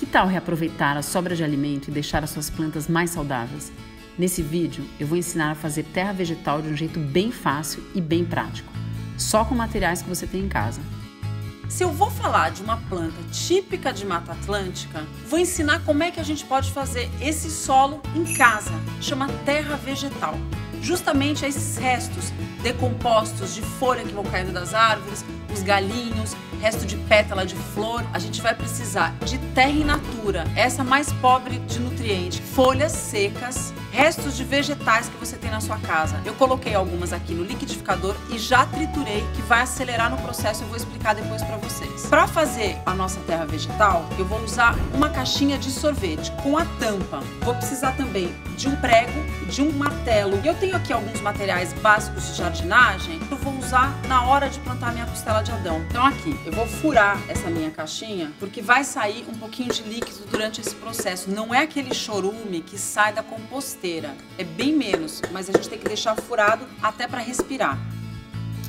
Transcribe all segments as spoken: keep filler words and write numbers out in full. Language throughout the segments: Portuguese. Que tal reaproveitar a sobra de alimento e deixar as suas plantas mais saudáveis? Nesse vídeo eu vou ensinar a fazer terra vegetal de um jeito bem fácil e bem prático, só com materiais que você tem em casa. Se eu vou falar de uma planta típica de Mata Atlântica, vou ensinar como é que a gente pode fazer esse solo em casa, chama terra vegetal. Justamente esses restos decompostos de folha que vão caindo das árvores, os galinhos, resto de pétala de flor, a gente vai precisar de terra in natura, essa mais pobre de nutriente, folhas secas, restos de vegetais que você tem na sua casa. Eu coloquei algumas aqui no liquidificador e já triturei, que vai acelerar no processo, eu vou explicar depois para vocês. Para fazer a nossa terra vegetal, eu vou usar uma caixinha de sorvete com a tampa. Vou precisar também de um prego, de um martelo. Eu tenho aqui alguns materiais básicos de jardinagem que eu vou usar na hora de plantar minha costela de Adão. Então aqui, eu vou furar essa minha caixinha porque vai sair um pouquinho de líquido durante esse processo. Não é aquele chorume que sai da composteira. É bem menos, mas a gente tem que deixar furado até para respirar.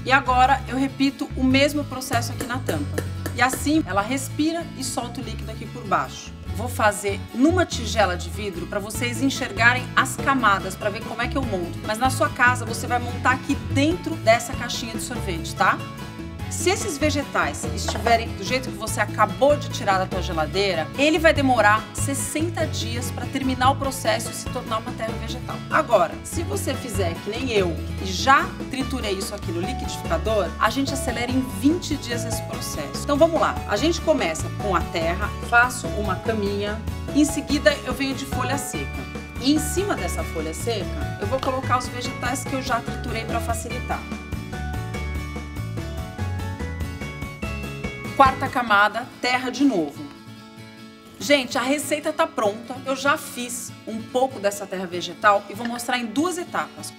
E agora eu repito o mesmo processo aqui na tampa. E assim ela respira e solta o líquido aqui por baixo. Vou fazer numa tigela de vidro para vocês enxergarem as camadas, para ver como é que eu monto. Mas na sua casa você vai montar aqui dentro dessa caixinha de sorvete, tá? Se esses vegetais estiverem do jeito que você acabou de tirar da tua geladeira, ele vai demorar sessenta dias para terminar o processo e se tornar uma terra vegetal. Agora, se você fizer que nem eu e já triturei isso aqui no liquidificador, a gente acelera em vinte dias esse processo. Então vamos lá, a gente começa com a terra, faço uma caminha, em seguida eu venho de folha seca. E em cima dessa folha seca, eu vou colocar os vegetais que eu já triturei para facilitar. Quarta camada, terra de novo. Gente, a receita tá pronta. Eu já fiz um pouco dessa terra vegetal e vou mostrar em duas etapas.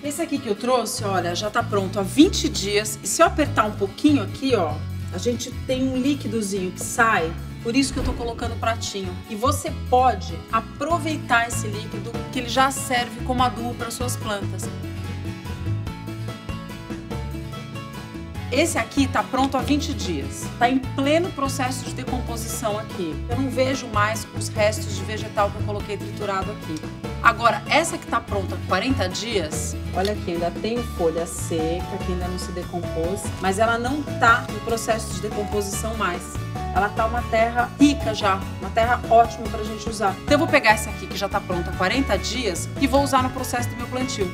Esse aqui que eu trouxe, olha, já tá pronto há vinte dias. E se eu apertar um pouquinho aqui, ó, a gente tem um líquidozinho que sai. Por isso que eu tô colocando o pratinho. E você pode aproveitar esse líquido, que ele já serve como adubo para suas plantas. Esse aqui tá pronto há vinte dias, tá em pleno processo de decomposição aqui. Eu não vejo mais os restos de vegetal que eu coloquei triturado aqui. Agora, essa que tá pronta há quarenta dias, olha aqui, ainda tem folha seca, que ainda não se decompôs, mas ela não tá no processo de decomposição mais. Ela tá uma terra rica já, uma terra ótima pra gente usar. Então eu vou pegar essa aqui que já tá pronta há quarenta dias e vou usar no processo do meu plantio.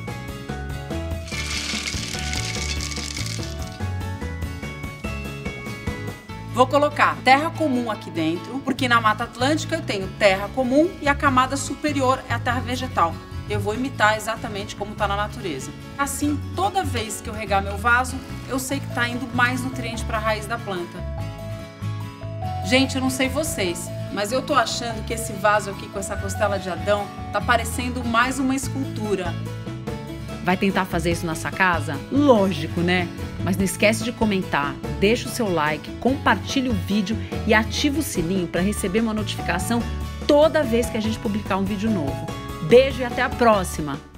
Vou colocar terra comum aqui dentro, porque na Mata Atlântica eu tenho terra comum e a camada superior é a terra vegetal. Eu vou imitar exatamente como está na natureza. Assim, toda vez que eu regar meu vaso, eu sei que está indo mais nutriente para a raiz da planta. Gente, eu não sei vocês, mas eu tô achando que esse vaso aqui com essa costela de Adão tá parecendo mais uma escultura. Vai tentar fazer isso na sua casa? Lógico, né? Mas não esquece de comentar, deixa o seu like, compartilhe o vídeo e ativa o sininho para receber uma notificação toda vez que a gente publicar um vídeo novo. Beijo e até a próxima!